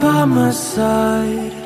By my side.